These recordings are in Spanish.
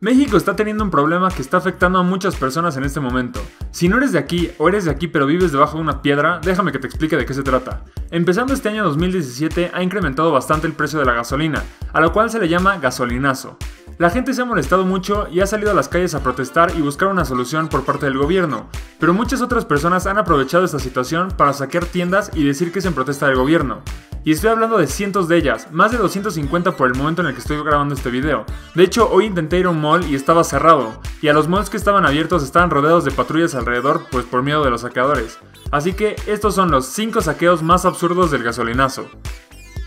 México está teniendo un problema que está afectando a muchas personas en este momento. Si no eres de aquí o eres de aquí pero vives debajo de una piedra, déjame que te explique de qué se trata. Empezando este año 2017 ha incrementado bastante el precio de la gasolina, a lo cual se le llama gasolinazo. La gente se ha molestado mucho y ha salido a las calles a protestar y buscar una solución por parte del gobierno, pero muchas otras personas han aprovechado esta situación para saquear tiendas y decir que es en protesta del gobierno. Y estoy hablando de cientos de ellas, más de 250 por el momento en el que estoy grabando este video. De hecho, hoy intenté ir a un mall y estaba cerrado, y a los malls que estaban abiertos estaban rodeados de patrullas alrededor, pues por miedo de los saqueadores. Así que estos son los 5 saqueos más absurdos del gasolinazo.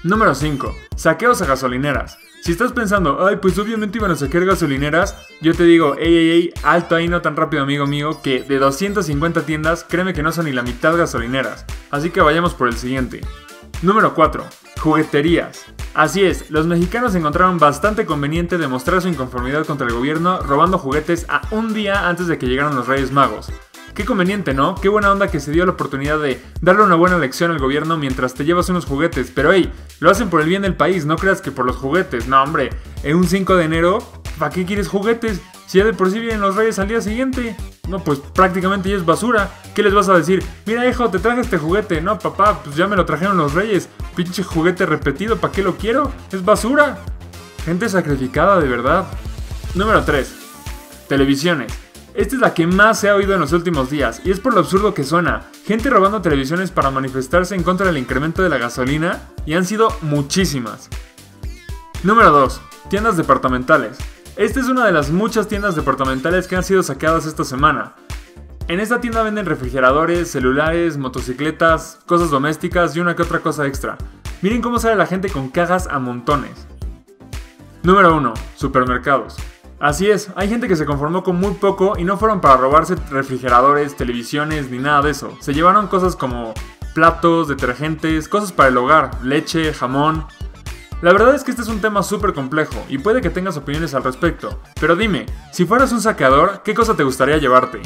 Número 5. Saqueos a gasolineras. Si estás pensando, ay, pues obviamente iban a saquear gasolineras, yo te digo, ey, alto ahí, no tan rápido, amigo mío, que de 250 tiendas, créeme que no son ni la mitad gasolineras. Así que vayamos por el siguiente. Número 4. Jugueterías. Así es, los mexicanos encontraron bastante conveniente demostrar su inconformidad contra el gobierno robando juguetes a un día antes de que llegaran los Reyes Magos. Qué conveniente, ¿no? Qué buena onda que se dio la oportunidad de darle una buena lección al gobierno mientras te llevas unos juguetes. Pero hey, lo hacen por el bien del país, no creas que por los juguetes. No, hombre, en un 5 de enero, ¿para qué quieres juguetes? Si ya de por sí vienen los Reyes al día siguiente. No, pues prácticamente ya es basura. ¿Qué les vas a decir? Mira, hijo, te traje este juguete. No, papá, pues ya me lo trajeron los Reyes. Pinche juguete repetido, ¿para qué lo quiero? Es basura. Gente sacrificada, de verdad. Número 3. Televisiones. Esta es la que más se ha oído en los últimos días, y es por lo absurdo que suena. Gente robando televisiones para manifestarse en contra del incremento de la gasolina, y han sido muchísimas. Número 2. Tiendas departamentales. Esta es una de las muchas tiendas departamentales que han sido saqueadas esta semana. En esta tienda venden refrigeradores, celulares, motocicletas, cosas domésticas y una que otra cosa extra. Miren cómo sale la gente con cajas a montones. Número 1. Supermercados. Así es, hay gente que se conformó con muy poco y no fueron para robarse refrigeradores, televisiones ni nada de eso. Se llevaron cosas como platos, detergentes, cosas para el hogar, leche, jamón. La verdad es que este es un tema súper complejo y puede que tengas opiniones al respecto. Pero dime, si fueras un saqueador, ¿qué cosa te gustaría llevarte?